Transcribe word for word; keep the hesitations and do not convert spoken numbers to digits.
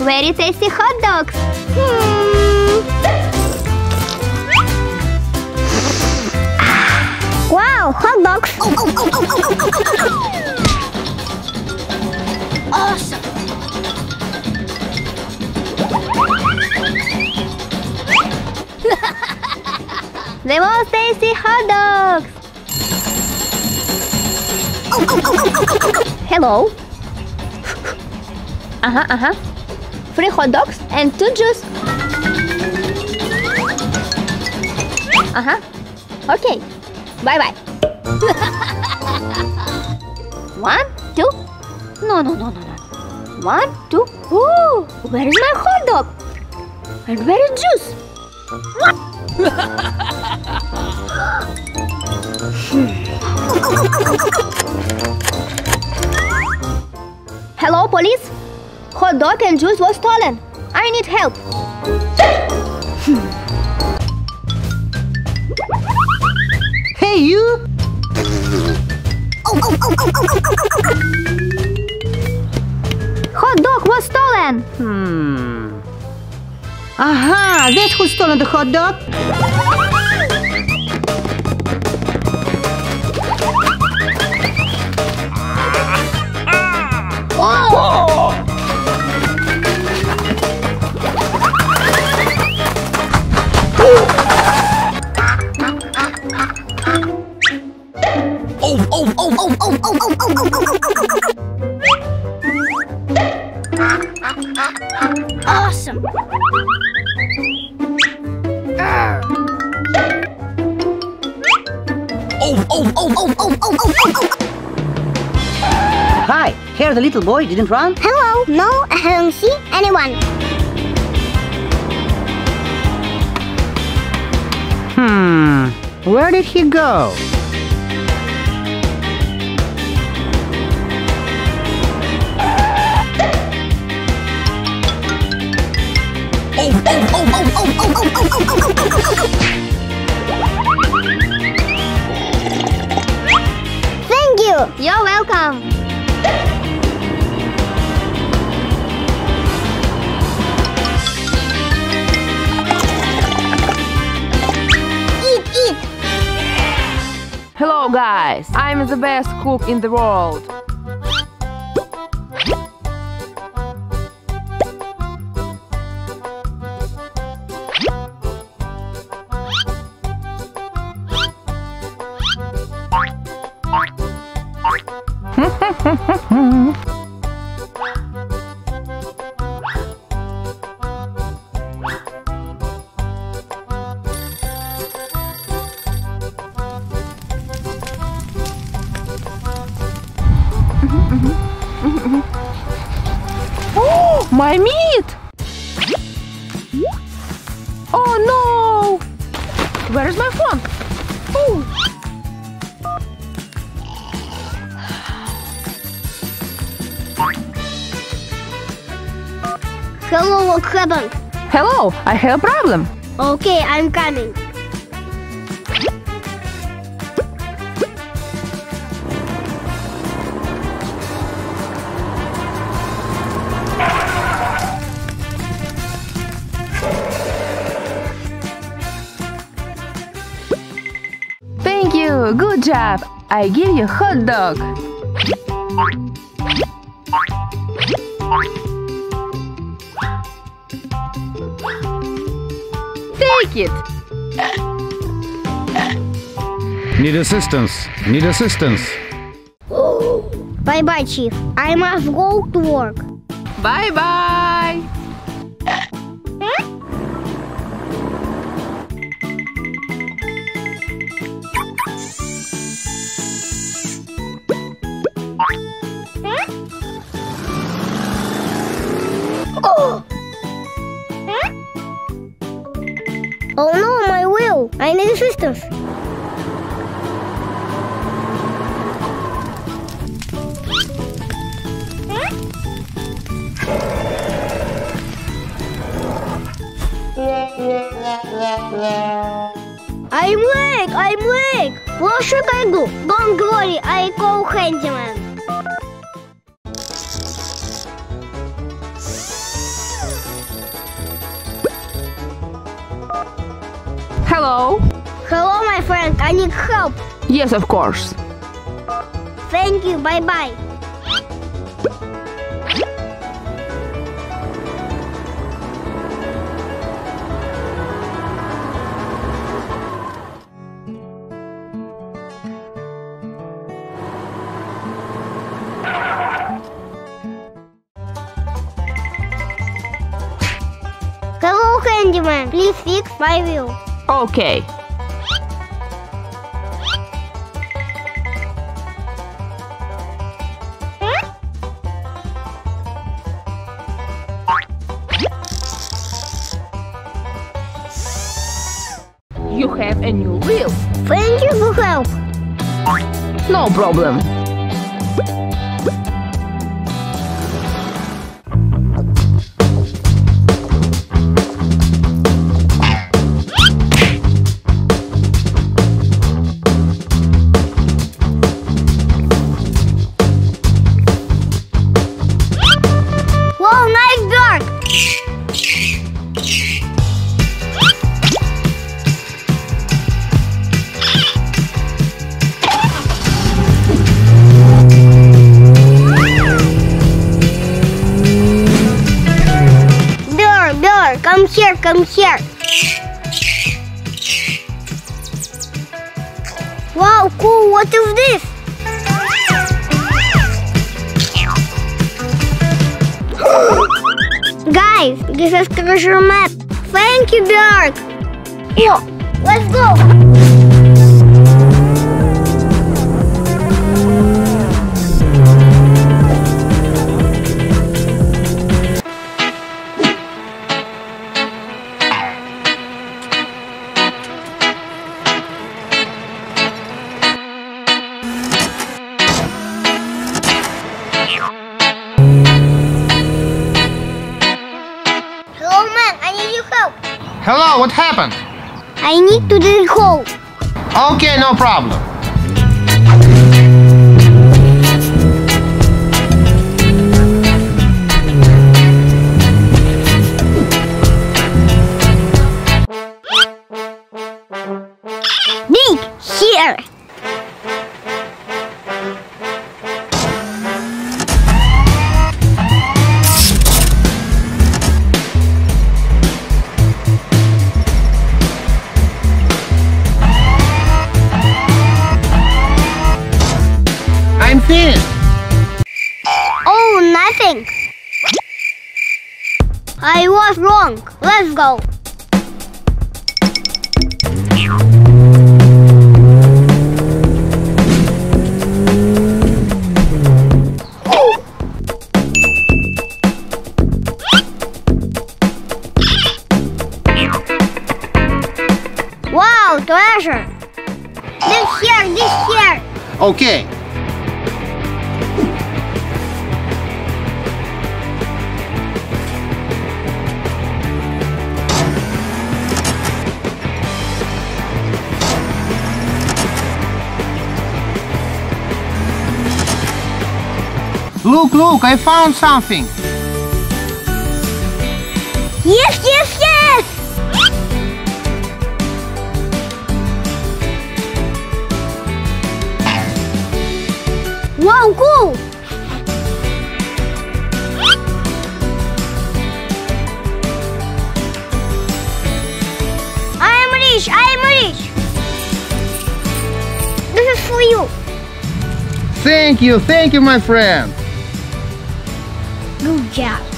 Very tasty hot dogs. Hmm. Wow, hot dogs. Oh, oh, oh, oh, oh, oh, oh, oh. Awesome. The most tasty hot dogs. Oh, oh, oh, oh, oh, oh, oh. Hello. Uh-huh, uh-huh. Three hot dogs and two juice. Uh-huh. Okay. Bye-bye. One, two. No, no, no, no, no. One, two. Ooh, where is my hot dog? And where is juice? Hello, police? Hot dog and juice was stolen. I need help. Hey, you! Hot dog was stolen. Hmm. Aha! That's who stole the hot dog. Oh! Oh, oh, oh, oh, oh, oh, oh, oh, oh, oh, oh. Awesome. Uh. Oh, oh, oh, oh, oh, oh, oh, oh. Hi, here the little boy didn't run. Hello, no, I haven't seen anyone. Hmm, where did he go? Thank you. You're welcome. Eat, eat. Hello, guys. I'm the best cook in the world. My meat! Oh no! Where is my phone? Ooh. Hello, what happened? Hello, I have a problem. Okay, I'm coming. Good job! I give you hot dog! Take it! Need assistance! Need assistance! Bye-bye, Chief! I must go to work! Bye-bye! Oh no, my wheel! I need assistance! I'm awake! I'm awake! What should I do? Don't worry, I call handyman! Frank, I need help. Yes, of course. Thank you, bye-bye. Hello, handyman. Please fix my wheel. Okay. You have a new wheel. Thank you for help. No problem. Wow, nice Bjarke! Come here, come here. Wow, cool, what is this? Guys, this is treasure map. Thank you, Bjarke. Yeah. Let's go. Hello, what happened? I need to dig a hole. Okay, no problem. Dig here. Oh, nothing. I was wrong. Let's go. Wow, treasure. This here, this here. Okay. Look, look, I found something! Yes, yes, yes! Wow, cool! I am rich, I am rich! This is for you! Thank you, thank you, my friend! Good job.